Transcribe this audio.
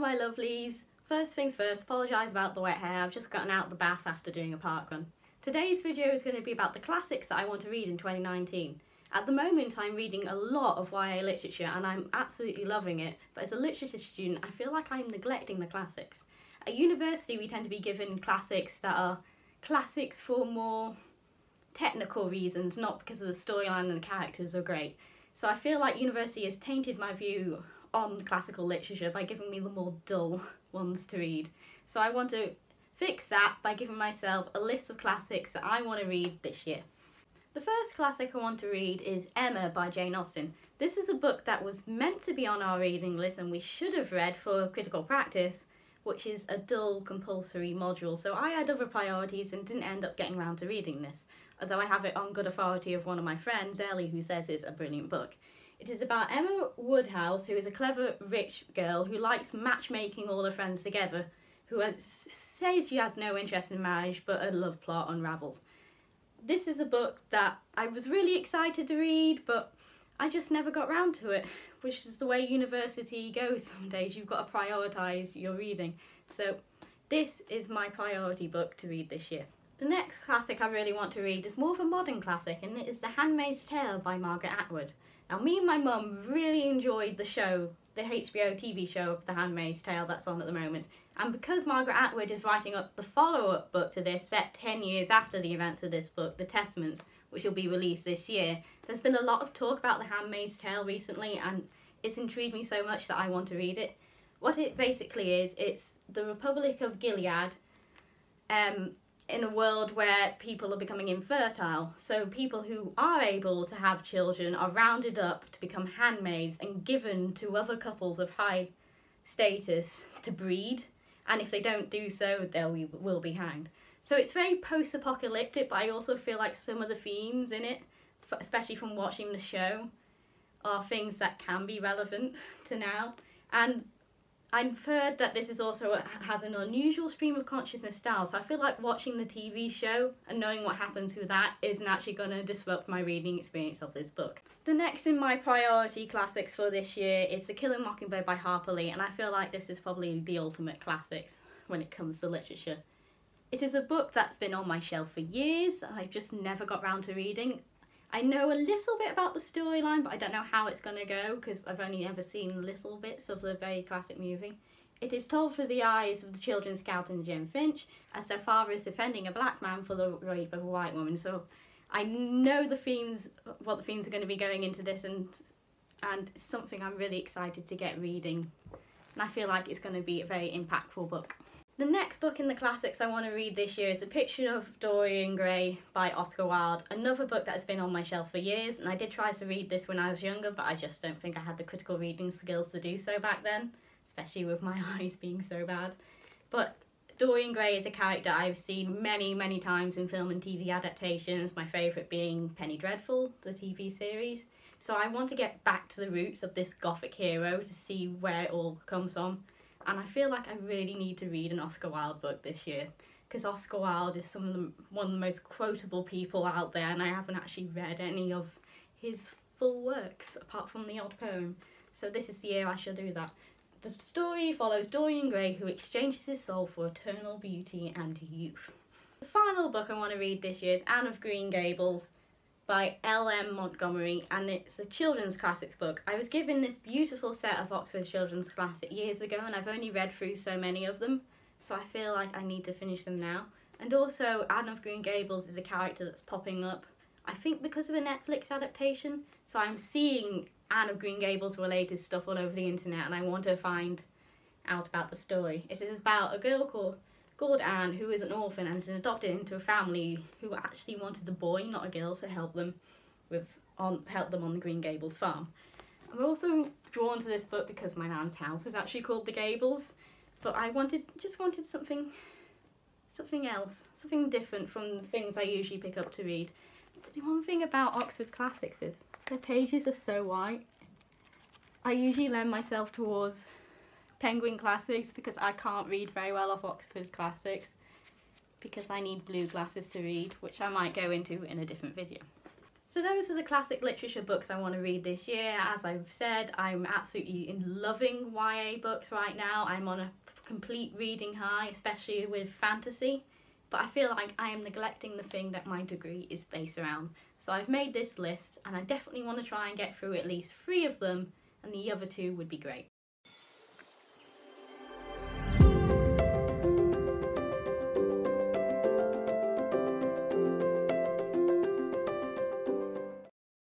my lovelies. First things first, apologise about the wet hair. I've just gotten out of the bath after doing a park run. Today's video is going to be about the classics that I want to read in 2019. At the moment I'm reading a lot of YA literature and I'm absolutely loving it, but as a literature student I feel like I'm neglecting the classics. At university we tend to be given classics that are classics for more technical reasons, not because of the storyline and the characters are great. So I feel like university has tainted my view on classical literature by giving me the more dull ones to read. So I want to fix that by giving myself a list of classics that I want to read this year. The first classic I want to read is Emma by Jane Austen. This is a book that was meant to be on our reading list and we should have read for critical practice, which is a dull compulsory module, so I had other priorities and didn't end up getting around to reading this, although I have it on good authority of one of my friends, Ellie, who says it's a brilliant book. It is about Emma Woodhouse, who is a clever rich girl who likes matchmaking all her friends together, who says she has no interest in marriage, but a love plot unravels. This is a book that I was really excited to read, but I just never got round to it, which is the way university goes some days. You've got to prioritise your reading. So this is my priority book to read this year. The next classic I really want to read is more of a modern classic, and it is The Handmaid's Tale by Margaret Atwood. Now, me and my mum really enjoyed the show, the HBO TV show of The Handmaid's Tale that's on at the moment, and because Margaret Atwood is writing up the follow-up book to this set 10 years after the events of this book, The Testaments, which will be released this year, there's been a lot of talk about The Handmaid's Tale recently, and it's intrigued me so much that I want to read it. What it basically is, it's the Republic of Gilead, in a world where people are becoming infertile, so people who are able to have children are rounded up to become handmaids and given to other couples of high status to breed, and if they don't do so they will be hanged. So it's very post-apocalyptic, but I also feel like some of the themes in it, especially from watching the show, are things that can be relevant to now. And I've heard that this is also has an unusual stream of consciousness style, so I feel like watching the TV show and knowing what happens with that isn't actually going to disrupt my reading experience of this book. The next in my priority classics for this year is To Kill a Mockingbird by Harper Lee, and I feel like this is probably the ultimate classics when it comes to literature. It is a book that's been on my shelf for years, I just never got round to reading. I know a little bit about the storyline, but I don't know how it's going to go because I've only ever seen little bits of the very classic movie. It is told through the eyes of the children Scout and Jim Finch, as their father is defending a black man for the rape of a white woman. So I know the themes, what the themes are going to be going into this, and it's something I'm really excited to get reading. And I feel like it's going to be a very impactful book. The next book in the classics I want to read this year is The Picture of Dorian Gray by Oscar Wilde, another book that has been on my shelf for years, and I did try to read this when I was younger, but I just don't think I had the critical reading skills to do so back then, especially with my eyes being so bad. But Dorian Gray is a character I've seen many, many times in film and TV adaptations, my favourite being Penny Dreadful, the TV series. So I want to get back to the roots of this gothic hero to see where it all comes from. And I feel like I really need to read an Oscar Wilde book this year, because Oscar Wilde is one of the most quotable people out there, and I haven't actually read any of his full works apart from the odd poem. So this is the year I shall do that. The story follows Dorian Gray, who exchanges his soul for eternal beauty and youth. The final book I want to read this year is Anne of Green Gables by L.M. Montgomery, and it's a children's classics book. I was given this beautiful set of Oxford children's classics years ago, and I've only read through so many of them, so I feel like I need to finish them now. And also, Anne of Green Gables is a character that's popping up, I think because of a Netflix adaptation, so I'm seeing Anne of Green Gables related stuff all over the internet, and I want to find out about the story. It is about a girl called Anne, who is an orphan and is adopted into a family who actually wanted a boy, not a girl, to help them on the Green Gables farm. I'm also drawn to this book because my nan's house is actually called the Gables, but I just wanted something else, something different from the things I usually pick up to read. But the one thing about Oxford Classics is their pages are so white. I usually lend myself towards Penguin Classics because I can't read very well off Oxford Classics because I need blue glasses to read, which I might go into in a different video. So those are the classic literature books I want to read this year. As I've said, I'm absolutely loving YA books right now. I'm on a complete reading high, especially with fantasy. But I feel like I am neglecting the thing that my degree is based around. So I've made this list and I definitely want to try and get through at least 3 of them, and the other 2 would be great.